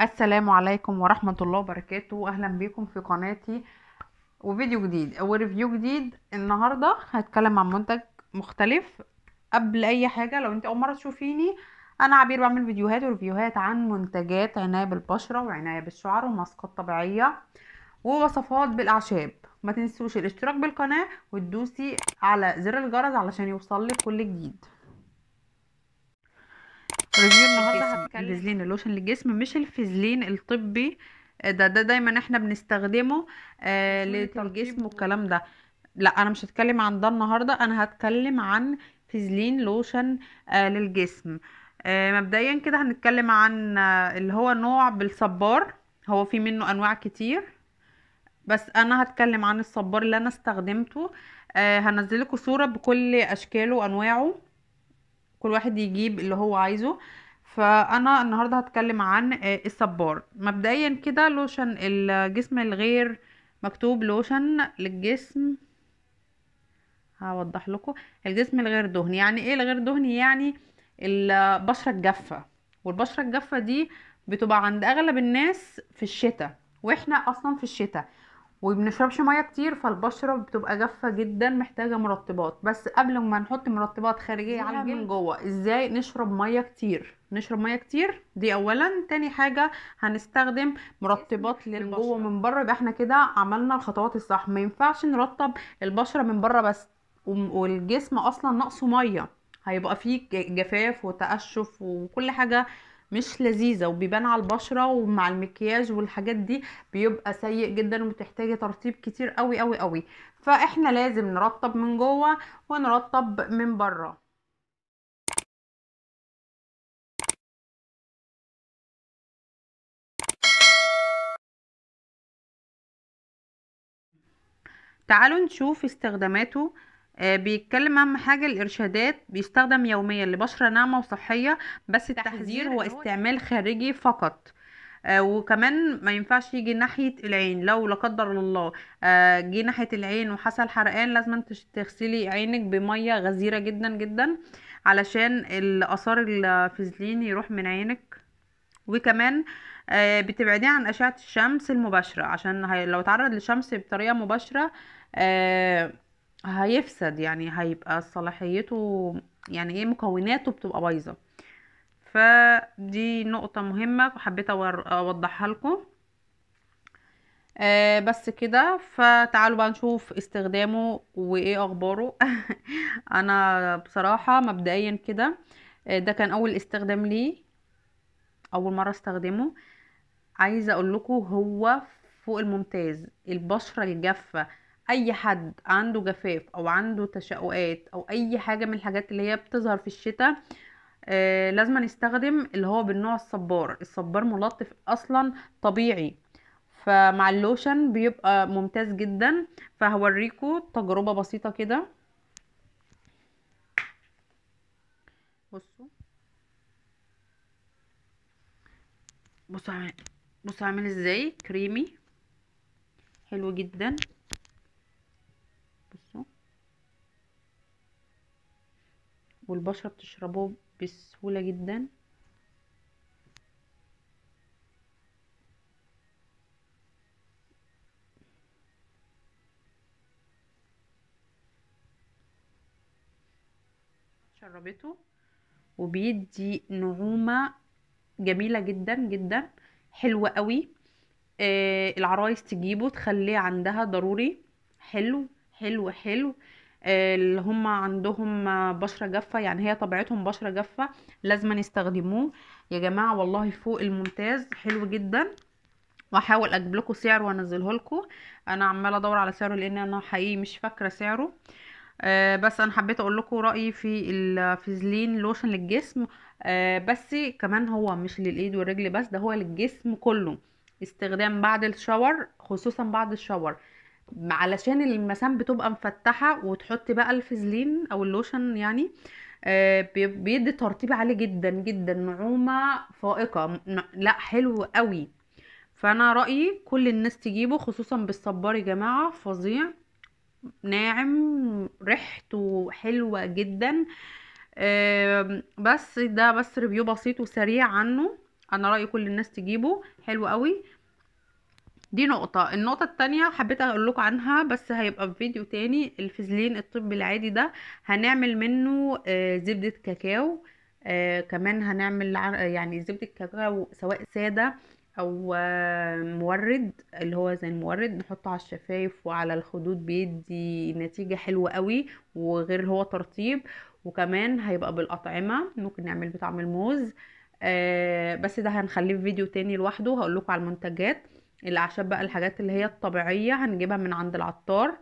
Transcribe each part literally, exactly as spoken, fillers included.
السلام عليكم ورحمة الله وبركاته. اهلا بكم في قناتي وفيديو جديد وريفيو جديد. النهاردة هتكلم عن منتج مختلف. قبل اي حاجة لو انت اول مرة تشوفيني، انا عبير بعمل فيديوهات وريفيوهات عن منتجات عناية بالبشرة وعناية بالشعر وماسكات طبيعية ووصفات بالاعشاب. ما تنسوش الاشتراك بالقناة وتدوسي على زر الجرس علشان يوصلك كل جديد. ريفيو النهارده هتكلم فازلين اللوشن للجسم، مش الفازلين الطبي ده ده دايما احنا بنستخدمه آه للجسم والكلام ده. لا، انا مش هتكلم عن ده النهارده، انا هتكلم عن فازلين لوشن آه للجسم. آه مبدئيا كده هنتكلم عن آه اللي هو نوع بالصبار، هو في منه انواع كتير بس انا هتكلم عن الصبار اللي انا استخدمته. آه هنزل لكم صوره بكل اشكاله وانواعه، كل واحد يجيب اللي هو عايزه. فانا النهارده هتكلم عن الصبار. مبدئيا كده لوشن الجسم الغير مكتوب، لوشن للجسم هوضح لكم. الجسم الغير دهني يعني ايه؟ الغير دهني يعني البشره الجافه، والبشره الجافه دي بتبقى عند اغلب الناس في الشتاء، واحنا اصلا في الشتاء وبنشربش ميه كتير، فالبشره بتبقى جافه جدا محتاجه مرطبات. بس قبل ما نحط مرطبات خارجيه على الجلد جوه، ازاي نشرب ميه كتير؟ نشرب ميه كتير دي اولا. تاني حاجه هنستخدم مرطبات للبشره جوه من بره. يبقى احنا كده عملنا الخطوات الصح. ما ينفعش نرطب البشره من بره بس والجسم اصلا ناقصه ميه، هيبقى فيه جفاف وتقشف وكل حاجه مش لذيذه وبيبان على البشره، ومع المكياج والحاجات دي بيبقى سيء جدا ومحتاجه ترطيب كتير قوي قوي قوي. فاحنا لازم نرطب من جوه ونرطب من بره. تعالوا نشوف استخداماته. بيتكلم اهم حاجه الارشادات. بيستخدم يوميا لبشره ناعمه وصحيه، بس التحذير هو استعمال خارجي فقط. آه وكمان ما ينفعش يجي ناحيه العين. لو لا قدر الله آه جه ناحيه العين وحصل حرقان، لازم تغسلي عينك بميه غزيره جدا جدا علشان الاثار الفازلين يروح من عينك. وكمان آه بتبعديه عن اشعه الشمس المباشره، عشان لو اتعرض للشمس بطريقه مباشره آه هيفسد، يعني هيبقى صلاحيته، يعني ايه، مكوناته بتبقى بايظه. فدي نقطه مهمه وحبيت اوضحها لكم. آه بس كده. فتعالوا بقى نشوف استخدامه وايه اخباره. انا بصراحه مبدئيا كده آه ده كان اول استخدام ليه، اول مره استخدمه. عايزه اقول لكم هو فوق الممتاز. البشره الجافه، اي حد عنده جفاف او عنده تشققات او اي حاجه من الحاجات اللي هي بتظهر في الشتاء آه لازم نستخدم اللي هو بالنوع الصبار. الصبار ملطف اصلا طبيعي، فمع اللوشن بيبقى ممتاز جدا. فهوريكم تجربه بسيطه كده. بصوا بصوا عامل بصوا عامل ازاي، كريمي حلو جدا. والبشرة بتشربه بسهولة جدا. شربته وبيدي نعومة جميلة جدا جدا، حلوة قوي. آه العرايس تجيبه تخليه عندها ضروري. حلو حلو حلو. اللي هم عندهم بشرة جافة، يعني هي طبيعتهم بشرة جافة، لازم يستخدموه يا جماعة. والله فوق الممتاز، حلو جدا. وهحاول اجيب لكم سعره وانزله لكم. انا عماله ادور على سعره لان انا حقيقي مش فاكره سعره. آه بس انا حبيت اقول لكم رايي في الفازلين لوشن للجسم. آه بس كمان هو مش للايد والرجل بس، ده هو للجسم كله. استخدام بعد الشاور، خصوصا بعد الشاور، علشان المسام بتبقى مفتحه وتحطي بقى الفازلين او اللوشن، يعني آه بيدي ترطيب عالي جدا جدا، نعومه فائقه، لا حلو قوي. فانا رايي كل الناس تجيبه، خصوصا بالصبار يا جماعه. فظيع، ناعم، ريحته حلوه جدا. آه بس ده بس ريفيو بسيط وسريع عنه. انا رايي كل الناس تجيبه، حلو قوي. دي نقطه. النقطه الثانيه حبيت اقول لكم عنها بس هيبقى في فيديو تاني. الفازلين الطب العادي ده هنعمل منه زبده كاكاو، آه كمان هنعمل يعني زبده كاكاو سواء ساده او مورد، اللي هو زي المورد نحطه على الشفايف وعلى الخدود، بيدي نتيجه حلوه قوي، وغير هو ترطيب، وكمان هيبقى بالاطعمه، ممكن نعمل بطعم الموز. آه بس ده هنخليه في فيديو تاني لوحده. هقول لكم على المنتجات. الاعشاب بقى الحاجات اللي هي الطبيعيه هنجيبها من عند العطار،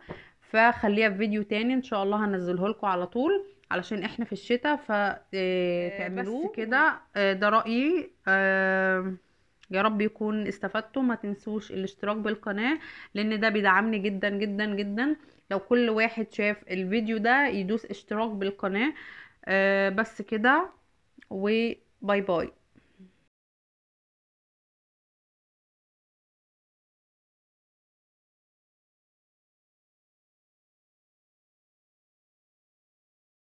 فخليها في فيديو تاني ان شاء الله هنزله لكم على طول، علشان احنا في الشتاء فتعملوه. بس كده ده رايي. آه يا رب يكون استفدتوا. ما تنسوش الاشتراك بالقناة لان ده بيدعمني جدا جدا جدا. لو كل واحد شاف الفيديو ده يدوس اشتراك بالقناة. آه بس كده، وباي باي.